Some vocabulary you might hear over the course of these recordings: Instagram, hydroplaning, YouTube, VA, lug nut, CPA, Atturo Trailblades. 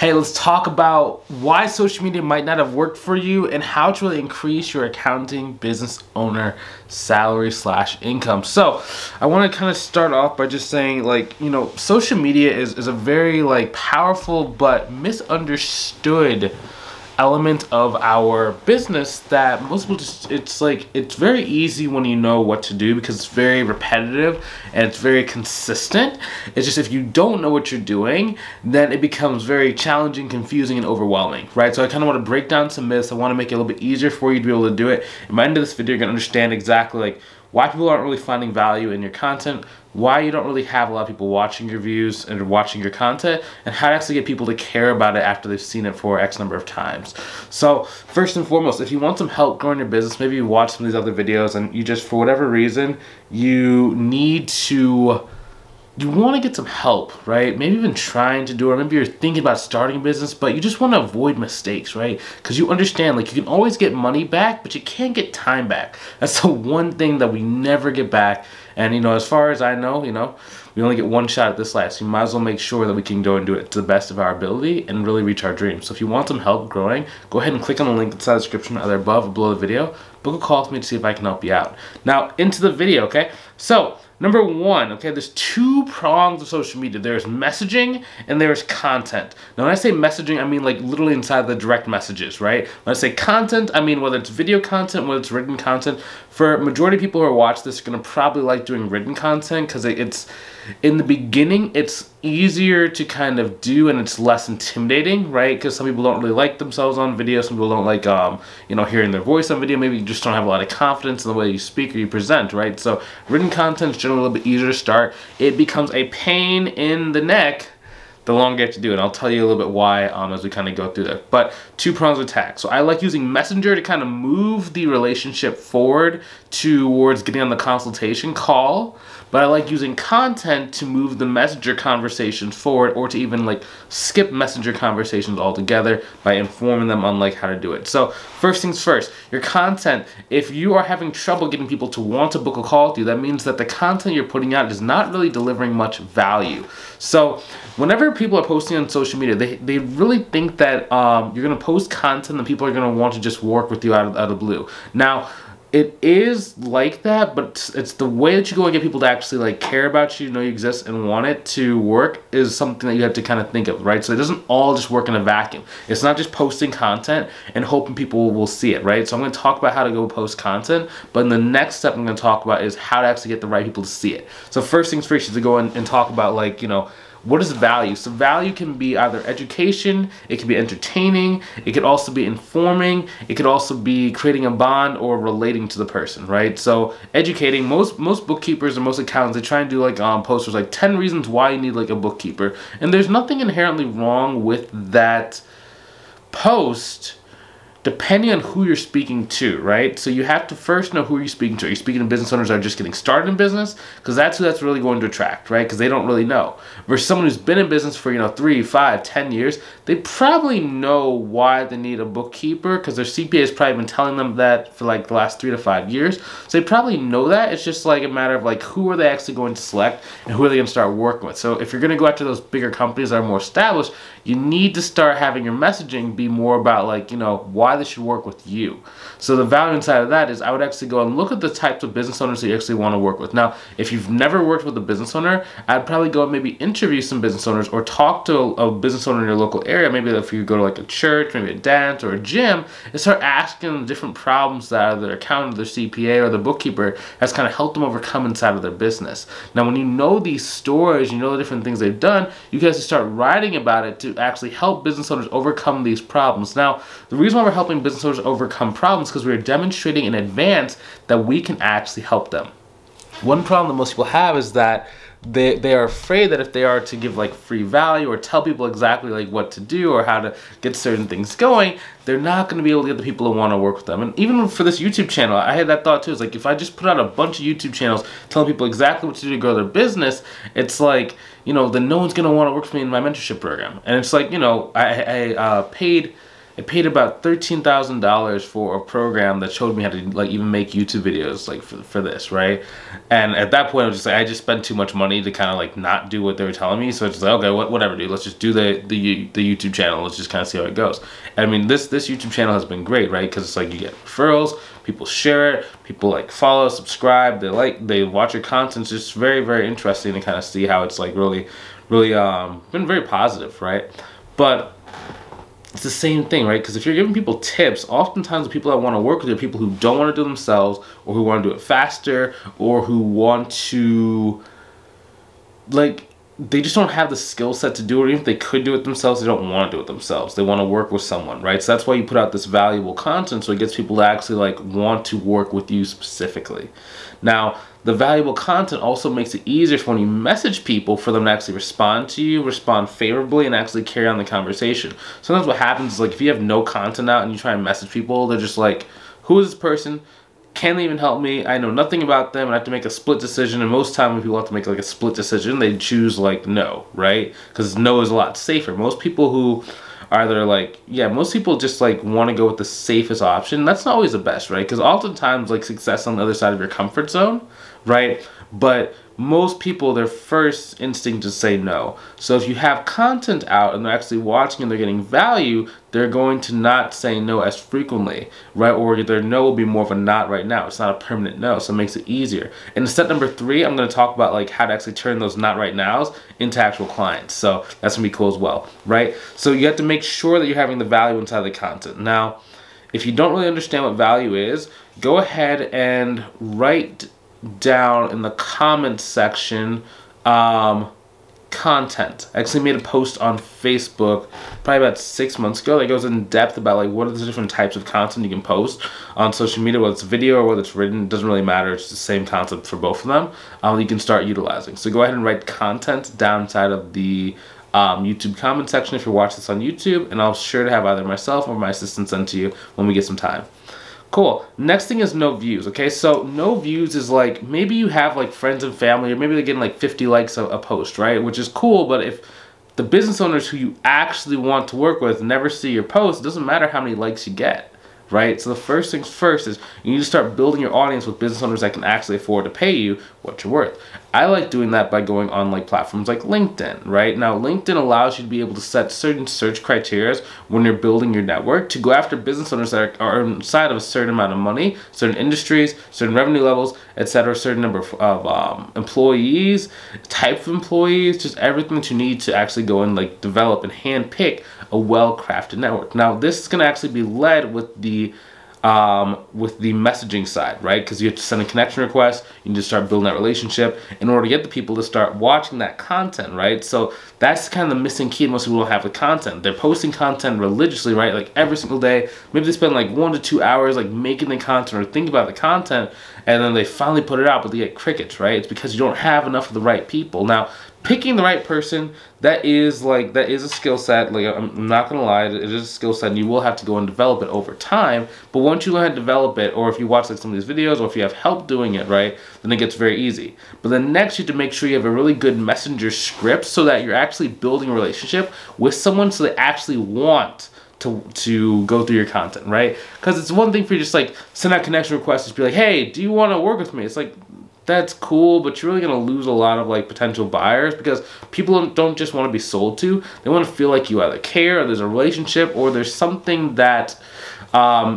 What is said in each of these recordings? Hey, let's talk about why social media might not have worked for you and how to really increase your accounting business owner salary / income. So I want to kind of start off by just saying, like, you know, social media is a very powerful but misunderstood element of our business that most people just, it's very easy when you know what to do because it's very repetitive and it's very consistent. It's just if you don't know what you're doing, then it becomes very challenging, confusing, and overwhelming, right? So I kind of want to break down some myths. I want to make it a little bit easier for you to be able to do it. And by the end of this video, you're going to understand exactly why people aren't really finding value in your content, why you don't really have a lot of people watching your views and watching your content, and how to actually get people to care about it after they've seen it for X number of times. So first and foremost, if you want some help growing your business, maybe you watch some of these other videos and you just, for whatever reason, you want to get some help, right? Maybe you've been trying to do it, or maybe you're thinking about starting a business, but you just want to avoid mistakes, right? Because you understand, you can always get money back, but you can't get time back. That's the one thing that we never get back. And, as far as I know, we only get one shot at this life, so you might as well make sure that we can go and do it to the best of our ability and really reach our dreams. So if you want some help growing, go ahead and click on the link inside the description, either above or below the video. Book a call with me to see if I can help you out. Now, into the video, okay? So, number one, okay, there's two prongs of social media. There's messaging and there's content. Now, when I say messaging, I mean literally inside the direct messages, right? When I say content, I mean whether it's video content, whether it's written content. For majority of people who watch this, are gonna probably like doing written content because it's, in the beginning, it's easier to kind of do and it's less intimidating, right? Because some people don't really like themselves on video. Some people don't like, hearing their voice on video. Maybe you just don't have a lot of confidence in the way you speak or you present, right? So written content is generally a little bit easier to start. It becomes a pain in the neck the longer you have to do it. And I'll tell you a little bit why as we kind of go through that. But two prongs of attack. So I like using Messenger to kind of move the relationship forward towards getting on the consultation call. But I like using content to move the Messenger conversations forward, or to even skip Messenger conversations altogether by informing them on how to do it. So first things first, your content. If you are having trouble getting people to want to book a call with you, that means that the content you're putting out is not really delivering much value. So whenever people are posting on social media, they really think that you're going to post content and people are going to want to just work with you out of the blue. Now, it is like that, but it's the way that you go and get people to actually care about you, know you exist, and want it to work is something that you have to kind of think of, right? So it doesn't all just work in a vacuum. It's not just posting content and hoping people will see it, right? So I'm going to talk about how to go post content, but in the next step I'm going to talk about is how to actually get the right people to see it. So first things first is to go in and talk about what is value? So value can be either education, it can be entertaining, it could also be informing, it could also be creating a bond or relating to the person, right? So educating, most bookkeepers and most accountants, they try and do posters 10 reasons why you need a bookkeeper. And there's nothing inherently wrong with that post, depending on who you're speaking to, right? So you have to first know who you're speaking to. Are you speaking to business owners that are just getting started in business? Because that's who that's really going to attract, right? Because they don't really know. Versus someone who's been in business for, 3, 5, 10 years, they probably know why they need a bookkeeper because their CPA has probably been telling them that for the last 3 to 5 years. So they probably know that. It's just a matter of who are they actually going to select and who are they going to start working with. So if you're going to go after those bigger companies that are more established, you need to start having your messaging be more about why they should work with you. So the value inside of that is I would actually go and look at the types of business owners that you actually want to work with. Now, if you've never worked with a business owner, I'd probably go and maybe interview some business owners or talk to a business owner in your local area. Maybe if you go to a church, maybe a dance or a gym, and start asking them different problems that either their accountant, their CPA, or the bookkeeper has kind of helped them overcome inside of their business. Now, when you know these stories, you know the different things they've done, you guys can start writing about it to actually help business owners overcome these problems. Now, the reason why we're helping business owners overcome problems because we're demonstrating in advance that we can actually help them. One problem that most people have is that they are afraid that if they are to give free value or tell people exactly what to do or how to get certain things going, they're not going to be able to get the people who want to work with them. And even for this YouTube channel, I had that thought too. It's if I just put out a bunch of YouTube channels telling people exactly what to do to grow their business, it's then no one's going to want to work with me in my mentorship program. And it's I paid I paid about $13,000 for a program that showed me how to even make YouTube videos for this, right? And at that point I was just like, I just spent too much money to kind of not do what they were telling me. So it's just like, okay, whatever, dude, let's just do the YouTube channel. Let's just kind of see how it goes. And I mean, this YouTube channel has been great, right? Because it's like you get referrals, people share it, people follow, subscribe, they watch your content. It's just very, very interesting to kind of see how it's really been very positive, right? But it's the same thing, right? Because if you're giving people tips, oftentimes the people that want to work with you are people who don't want to do it themselves, or who want to do it faster, or who want to, they just don't have the skill set to do it. Or even if they could do it themselves, they don't want to do it themselves. They want to work with someone, right? So that's why you put out this valuable content, so it gets people to actually want to work with you specifically. Now, the valuable content also makes it easier for when you message people for them to actually respond to you, respond favorably, and actually carry on the conversation. Sometimes what happens is if you have no content out and you try and message people, they're just like, who is this person? Can they even help me? I know nothing about them. I have to make a split decision, and most times when people have to make a split decision, they choose no, right? Because no is a lot safer. Most people who are either most people just want to go with the safest option. That's not always the best, right? Because oftentimes success on the other side of your comfort zone, right? But most people, their first instinct is to say no. So if you have content out and they're actually watching and they're getting value, they're going to not say no as frequently, right? Or their no will be more of a not right now. It's not a permanent no, so it makes it easier. And step number 3, I'm gonna talk about how to actually turn those not right nows into actual clients. So that's gonna be cool as well, right? So you have to make sure that you're having the value inside the content. Now, if you don't really understand what value is, go ahead and write down in the comment section content. I actually made a post on Facebook probably about 6 months ago that goes in depth about what are the different types of content you can post on social media, whether it's video or whether it's written. It doesn't really matter, it's the same concept for both of them. You can start utilizing. So go ahead and write content down inside of the YouTube comment section if you watch this on YouTube, and I'll sure to have either myself or my assistant send to you when we get some time. Cool. Next thing is no views, okay? So no views is maybe you have friends and family, or maybe they're getting 50 likes a post, right? Which is cool, but if the business owners who you actually want to work with never see your post, it doesn't matter how many likes you get, right? So the first things first is you need to start building your audience with business owners that can actually afford to pay you what you're worth. I like doing that by going on platforms like LinkedIn, right? Now, LinkedIn allows you to be able to set certain search criteria when you're building your network to go after business owners that are inside of a certain amount of money, certain industries, certain revenue levels, etc., certain number of employees, type of employees, just everything that you need to actually go and develop and handpick a well-crafted network. Now, this is going to actually be led with the messaging side, right? Because you have to send a connection request, you need to start building that relationship in order to get the people to start watching that content, right? So that's kind of the missing key most people don't have with content. They're posting content religiously, right? Every single day. Maybe they spend 1 to 2 hours making the content or thinking about the content, and then they finally put it out, but they get crickets, right? It's because you don't have enough of the right people. Now, picking the right person, that is a skill set. I'm not gonna lie, it is a skill set, and you will have to go and develop it over time. But once you learn how to develop it, or if you watch some of these videos, or if you have help doing it, right, then it gets very easy. But then next, you have to make sure you have a really good messenger script so that you're actually building a relationship with someone, so they actually want to go through your content, right? Because it's one thing for you just send out connection requests, just be like, hey, do you want to work with me? It's that's cool, but you're really gonna lose a lot of potential buyers, because people don't just want to be sold to. They want to feel you either care, or there's a relationship, or there's something that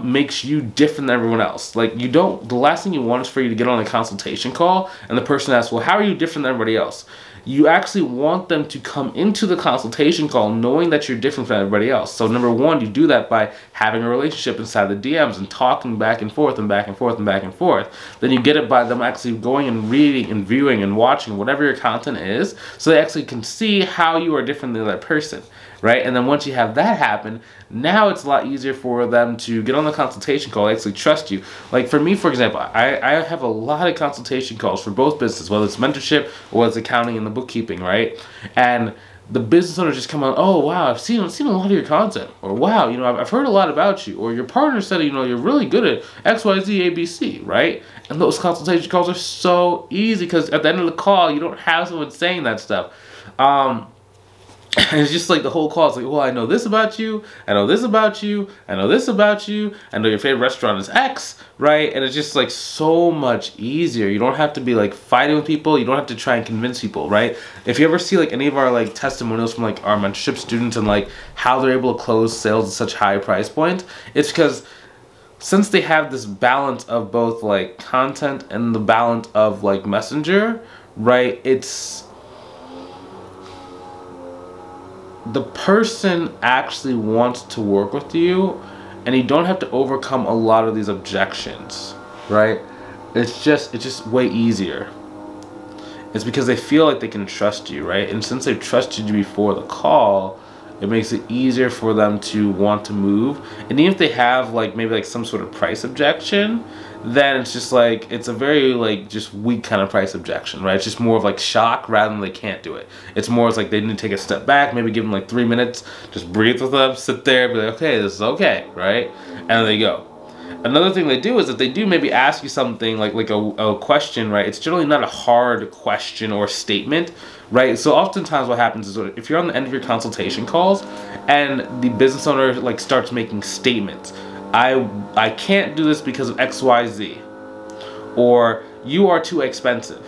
makes you different than everyone else. You don't. The last thing you want is for you to get on a consultation call and the person asks, well, how are you different than everybody else? You actually want them to come into the consultation call knowing that you're different from everybody else. So number one, you do that by having a relationship inside the DMs and talking back and forth and back and forth and back and forth. Then you get it by them actually going and reading and viewing and watching whatever your content is, so they actually can see how you are different than that person, right? And then once you have that happen, now it's a lot easier for them to get on the consultation call and actually trust you. For me, for example, I have a lot of consultation calls for both businesses, whether it's mentorship or whether it's accounting and the bookkeeping, right? And the business owners just come on, oh wow, I've seen a lot of your content, or wow, I've heard a lot about you, or your partner said, you're really good at XYZ ABC, right? And those consultation calls are so easy, because at the end of the call you don't have someone saying that stuff. And it's just like the whole call. It's like, well, I know this about you. I know this about you. I know this about you. I know your favorite restaurant is X, right? And it's just like so much easier. You don't have to be like fighting with people. You don't have to try and convince people, right? If you ever see like any of our like testimonials from like our mentorship students and like how they're able to close sales at such high price point, it's because since they have this balance of both like content and the balance of like messenger, right? It's the person actually wants to work with you, and you don't have to overcome a lot of these objections, right? It's just way easier. It's because they feel like they can trust you, right? And since they've trusted you before the call, it makes it easier for them to want to move. And even if they have like maybe like some sort of price objection, then it's just like, it's a very like just weak kind of price objection, right? It's just more of like shock rather than they can't do it. It's more it's like they need to take a step back, maybe give them like 3 minutes, just breathe with them, sit there, be like, okay, this is okay, right? And they go. Another thing they do is that they do maybe ask you something like a question, right? It's generally not a hard question or statement, right? So oftentimes what happens is if you're on the end of your consultation calls and the business owner like starts making statements, I can't do this because of XYZ, or you are too expensive.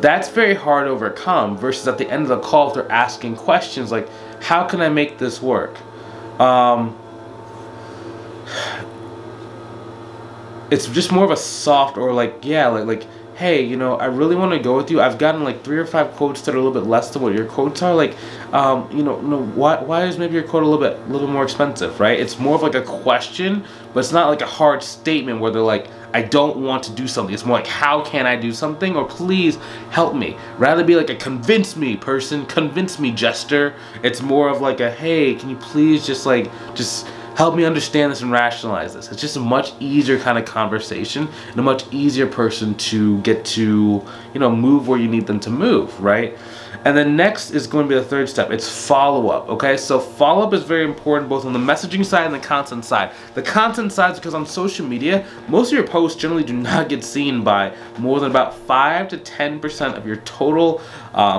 That's very hard to overcome versus at the end of the call if they're asking questions like, how can I make this work? It's just more of a soft or like, yeah, like, hey, you know, I really want to go with you. I've gotten like 3 or 5 quotes that are a little bit less than what your quotes are. Like, you know, no, why is maybe your quote a little bit more expensive, right? It's more of like a question, but it's not like a hard statement where they're like, I don't want to do something. It's more like, how can I do something? Or please help me. Rather be like a convince me person, convince me gesture. It's more of like a, hey, can you please just like, just help me understand this and rationalize this. It's just a much easier kind of conversation and a much easier person to get to, you know, move where you need them to move, right? And then next is going to be the third step. It's follow-up, okay? So follow-up is very important both on the messaging side and the content side. The content side is because on social media, most of your posts generally do not get seen by more than about 5 to 10% of your total,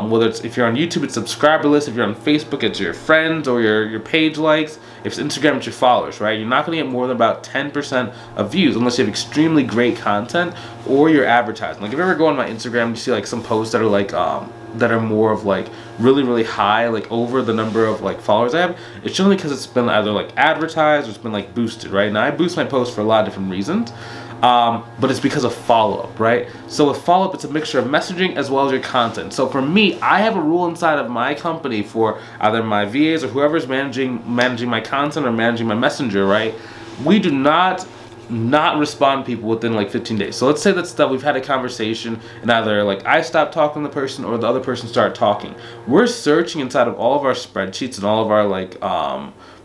whether it's if you're on YouTube, it's subscriber list. If you're on Facebook, it's your friends or your page likes. If it's Instagram, it's your followers, right? You're not going to get more than about 10% of views unless you have extremely great content or your advertising. Like if you ever go on my Instagram, you see like some posts that are like, that are more of like really high, like over the number of like followers I have, it's generally because it's been either like advertised or it's been like boosted, right? Now I boost my posts for a lot of different reasons, but it's because of follow-up, right? So with follow-up, it's a mixture of messaging as well as your content. So for me, I have a rule inside of my company for either my VAs or whoever's managing my content or managing my messenger, right? We do not respond to people within like 15 days. So let's say that's that we've had a conversation and either like I stopped talking to the person or the other person started talking. We're searching inside of all of our spreadsheets and all of our like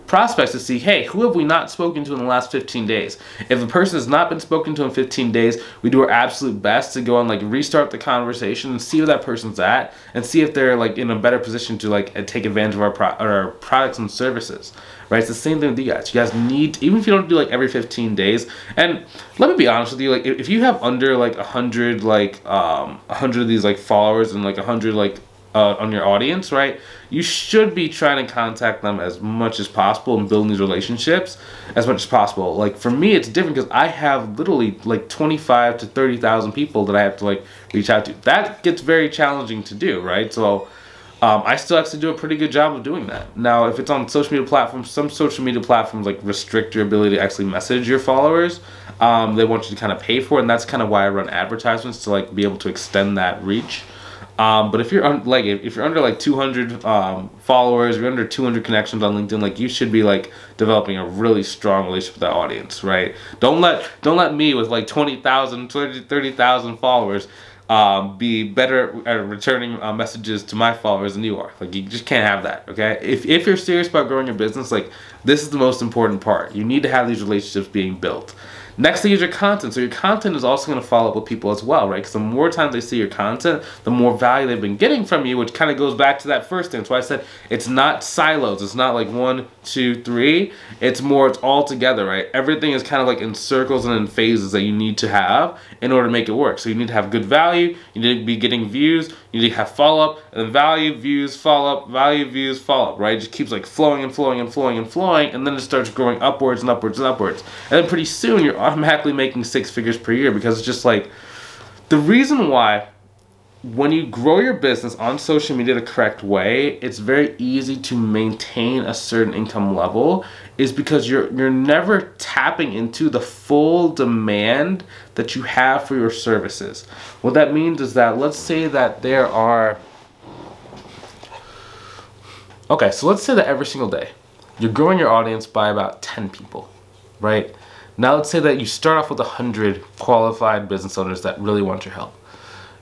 prospects to see, hey, who have we not spoken to in the last 15 days? If a person has not been spoken to in 15 days, we do our absolute best to go and like restart the conversation and see where that person's at and see if they're like in a better position to like take advantage of our products and services, right? It's the same thing with you guys. You guys need to, even if you don't do like every 15 days, and let me be honest with you, like if you have under like 100 like 100 of these like followers and like 100 like on your audience, right? You should be trying to contact them as much as possible and building these relationships as much as possible. Like for me, it's different because I have literally like 25 to 30,000 people that I have to like reach out to. That gets very challenging to do, right? So I still actually do a pretty good job of doing that. Now, if it's on social media platforms, some social media platforms like restrict your ability to actually message your followers. They want you to kind of pay for it, and that's kind of why I run advertisements to like be able to extend that reach. But if you're like if you're under like 200 followers, if you're under 200 connections on LinkedIn, like you should be like developing a really strong relationship with that audience, right? Don't let me with like 20,000, 30,000 followers be better at returning messages to my followers than you are. Like you just can't have that, okay? If you're serious about growing your business, like this is the most important part. You need to have these relationships being built. Next thing is your content. So your content is also going to follow up with people as well, right? Because the more times they see your content, the more value they've been getting from you, which kind of goes back to that first thing. That's why I said it's not silos. It's not like 1, 2, 3. It's more, it's all together, right? Everything is kind of like in circles and in phases that you need to have in order to make it work. So you need to have good value. You need to be getting views. You need to have follow-up. and value, views, follow up, value, views, follow up, right? It just keeps like flowing and flowing and flowing and flowing, and then it starts growing upwards and upwards and upwards. And then pretty soon you're automatically making 6 figures per year, because it's just like, the reason why when you grow your business on social media the correct way, it's very easy to maintain a certain income level, is because you're never tapping into the full demand that you have for your services. What that means is that, let's say that there are, okay, so let's say that every single day you're growing your audience by about 10 people, right? Now let's say that you start off with 100 qualified business owners that really want your help.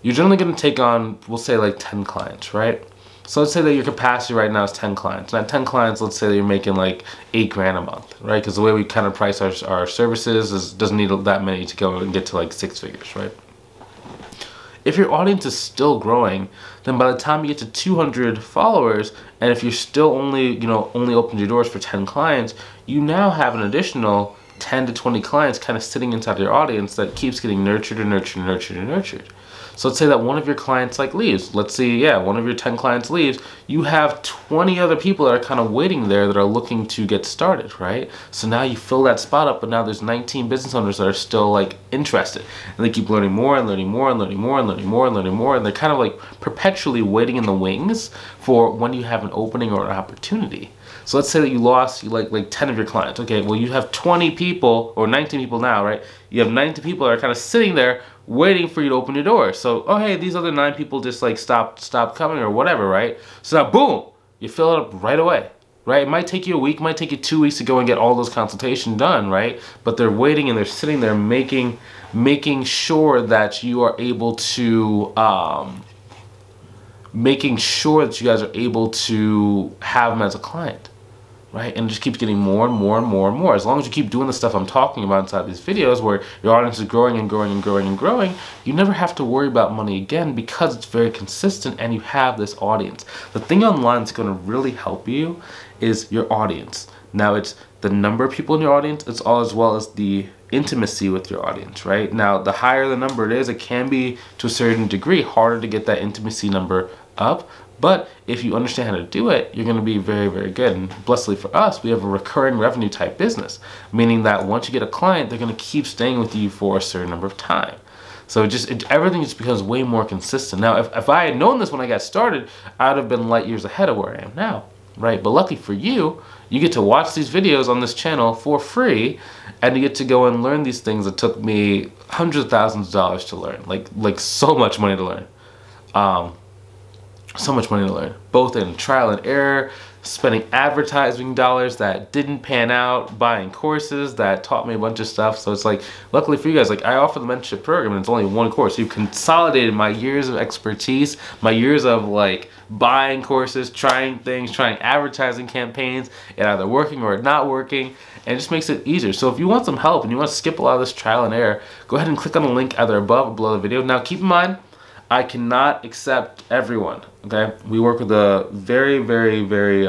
You're generally going to take on, we'll say, like 10 clients, right? So let's say that your capacity right now is 10 clients. And at 10 clients, let's say that you're making like $8,000 a month, right? Because the way we kind of price our services is, doesn't need that many to go and get to like 6 figures, right? If your audience is still growing, then by the time you get to 200 followers, and if you're still only, you know, only opened your doors for 10 clients, you now have an additional 10 to 20 clients kind of sitting inside your audience that keeps getting nurtured and nurtured and nurtured and nurtured. So let's say that one of your clients like leaves. Let's see, yeah, one of your 10 clients leaves. You have 20 other people that are kind of waiting there that are looking to get started, right? So now you fill that spot up, but now there's 19 business owners that are still like interested. And they keep learning more and learning more and learning more and learning more and learning more. And they're kind of like perpetually waiting in the wings for when you have an opening or an opportunity. So let's say that you lost like 10 of your clients. Okay, well you have 20 people or 19 people now, right? You have 19 people that are kind of sitting there waiting for you to open your door. So, oh hey, these other 9 people just like stop coming or whatever, right? So now boom, you fill it up right away, right? It might take you a week, might take you 2 weeks to go and get all those consultations done, right? But they're waiting and they're sitting there making sure that you are able to, making sure that you guys are able to have them as a client, right? And it just keeps getting more and more and more and more. As long as you keep doing the stuff I'm talking about inside these videos where your audience is growing and growing and growing and growing, you never have to worry about money again because it's very consistent and you have this audience. The thing online that's gonna really help you is your audience. Now it's the number of people in your audience, it's all as well as the intimacy with your audience, right? Now, the higher the number it is, it can be, to a certain degree, harder to get that intimacy number up, but if you understand how to do it, you're going to be very, very good. And blessedly for us, we have a recurring revenue type business, meaning that once you get a client, they're going to keep staying with you for a certain number of time. So everything just becomes way more consistent. Now, if I had known this when I got started, I would have been light years ahead of where I am now, right? But luckily for you, you get to watch these videos on this channel for free, and you get to go and learn these things that took me hundreds of thousands of dollars to learn, like so much money to learn. So much money to learn, both in trial and error, spending advertising dollars that didn't pan out, buying courses that taught me a bunch of stuff. So it's like, luckily for you guys, like I offer the mentorship program and it's only one course. You've consolidated my years of expertise, my years of like buying courses, trying things, trying advertising campaigns, and either working or not working, and it just makes it easier. So if you want some help and you want to skip a lot of this trial and error, go ahead and click on the link either above or below the video. Now keep in mind, I cannot accept everyone, okay? We work with a very, very, very,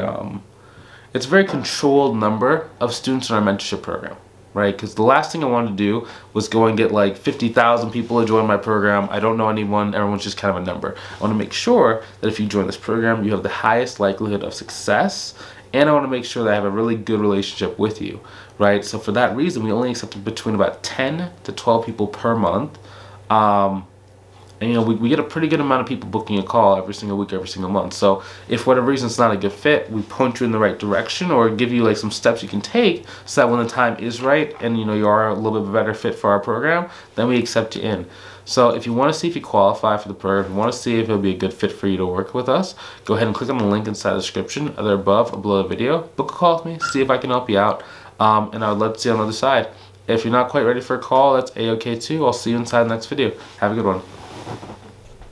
it's a very controlled number of students in our mentorship program, right? Because the last thing I wanted to do was go and get like 50,000 people to join my program. I don't know anyone, everyone's just kind of a number. I want to make sure that if you join this program, you have the highest likelihood of success, and I want to make sure that I have a really good relationship with you, right? So for that reason, we only accept between about 10 to 12 people per month. And you know, we get a pretty good amount of people booking a call every single week, every single month. So if for whatever reason it's not a good fit, we point you in the right direction or give you like some steps you can take so that when the time is right and you know you are a little bit better fit for our program, then we accept you in. So if you want to see if you qualify for the program, if you want to see if it'll be a good fit for you to work with us, go ahead and click on the link inside the description, either above or below the video. Book a call with me, see if I can help you out, and I would love to see you on the other side. If you're not quite ready for a call, that's A-OK too. I'll see you inside the next video. Have a good one.